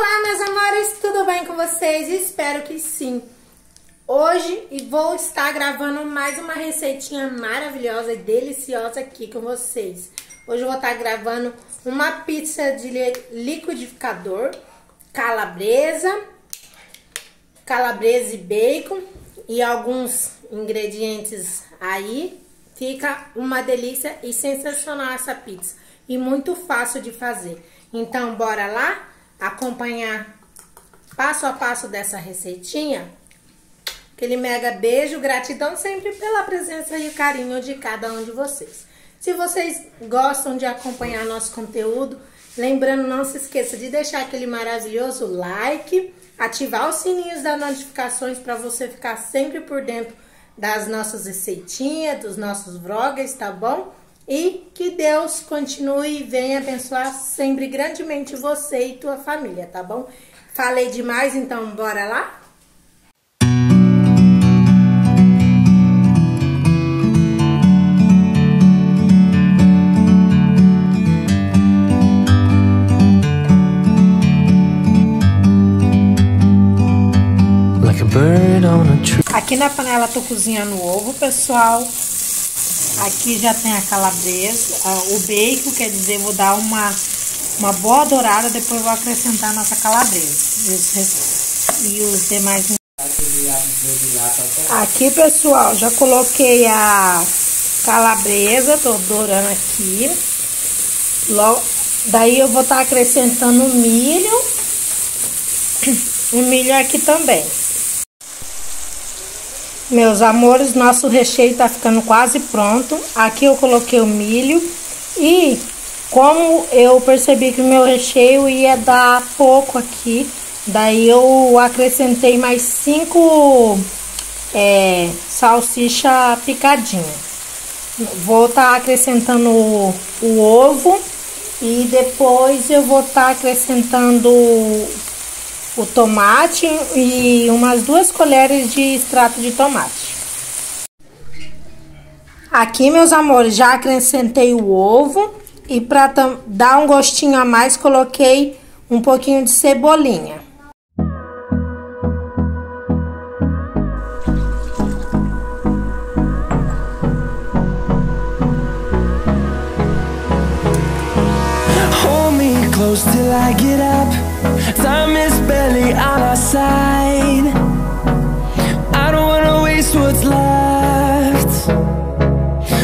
Olá, meus amores, tudo bem com vocês? Espero que sim. Hoje vou estar gravando mais uma receitinha maravilhosa e deliciosa aqui com vocês. Hoje eu vou estar gravando uma pizza de liquidificador, calabresa e bacon e alguns ingredientes aí. Fica uma delícia e sensacional essa pizza e muito fácil de fazer. Então bora lá acompanhar passo a passo dessa receitinha. Aquele mega beijo, gratidão sempre pela presença e carinho de cada um de vocês. Se vocês gostam de acompanhar nosso conteúdo, lembrando, não se esqueça de deixar aquele maravilhoso like, ativar os sininhos das notificações para você ficar sempre por dentro das nossas receitinhas, dos nossos vlogs, tá bom? E que Deus continue e venha abençoar sempre grandemente você e tua família, tá bom? Falei demais, então bora lá? Aqui na panela tô cozinhando o ovo, pessoal. Aqui já tem a calabresa, o bacon, quer dizer, vou dar uma boa dourada, depois vou acrescentar a nossa calabresa e os demais. Aqui, pessoal, já coloquei a calabresa, tô dourando aqui. Logo, daí eu vou estar acrescentando o milho. O milho aqui também. Meus amores, nosso recheio tá ficando quase pronto. Aqui eu coloquei o milho e como eu percebi que o meu recheio ia dar pouco aqui, daí eu acrescentei mais 5 salsicha picadinha. Vou estar acrescentando o ovo e depois eu vou estar acrescentando o tomate e umas 2 colheres de extrato de tomate. Aqui, meus amores, já acrescentei o ovo e para dar um gostinho a mais, coloquei um pouquinho de cebolinha. Hold me close till I get up. Time is barely on our side. I don't wanna waste what's left.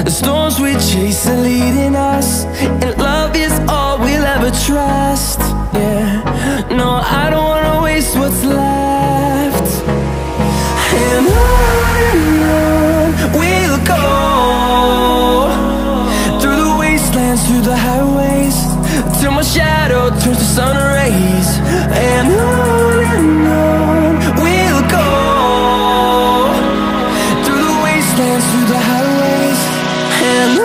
The storms we chase are leading us, and love is all we'll ever trust. Yeah, no, I don't wanna waste what's left. And on we'll go, through the wastelands, through the highways, till my shadow turns to sun rays. And on we'll go, through the wastelands, through the highways, and on we'll go.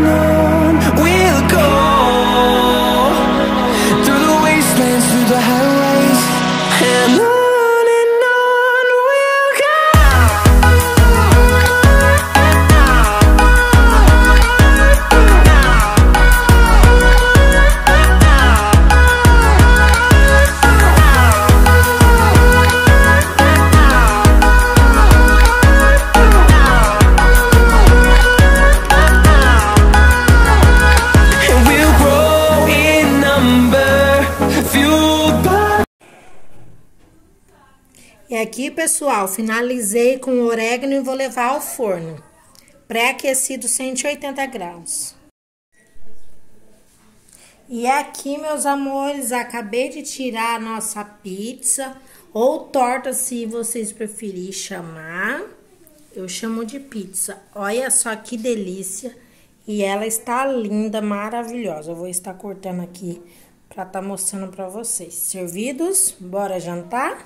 aqui, pessoal, finalizei com o orégano e vou levar ao forno, pré-aquecido 180 graus. E aqui, meus amores, acabei de tirar a nossa pizza, ou torta, se vocês preferirem chamar. Eu chamo de pizza. Olha só que delícia. E ela está linda, maravilhosa. Eu vou estar cortando aqui para estar mostrando para vocês. Servidos, bora jantar?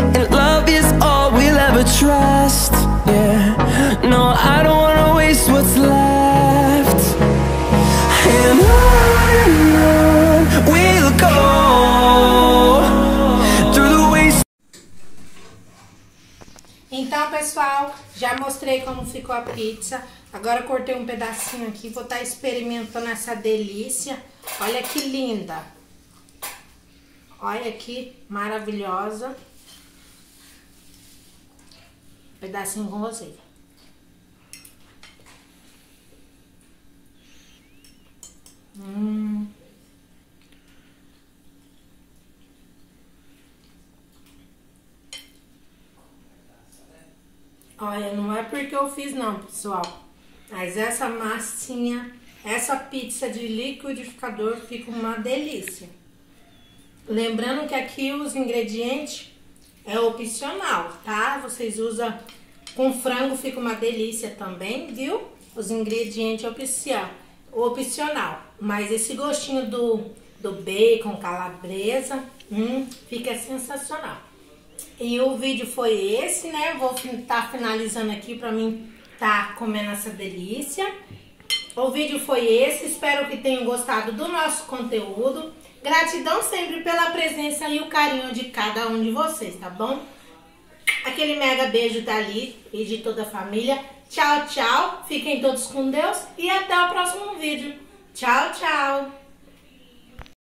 and love is all we'll ever trust. Yeah, no, I don't wanna waste what's left. And on we'll go through the waste. Então, pessoal, já mostrei como ficou a pizza. Agora cortei um pedacinho aqui, vou estar experimentando essa delícia. Olha que linda. Olha que maravilhosa. Pedacinho com você. Olha, não é porque eu fiz não, pessoal, mas essa massinha, essa pizza de liquidificador fica uma delícia. Lembrando que aqui os ingredientes é opcional, tá? Vocês usam com frango, fica uma delícia também, viu? Os ingredientes opcional, mas esse gostinho do bacon, calabresa, fica sensacional. E o vídeo foi esse, né? Vou estar finalizando aqui pra mim estar comendo essa delícia. O vídeo foi esse. Espero que tenham gostado do nosso conteúdo. Gratidão sempre pela presença e o carinho de cada um de vocês, tá bom? Aquele mega beijo da Li e de toda a família. Tchau, tchau. Fiquem todos com Deus e até o próximo vídeo. Tchau, tchau.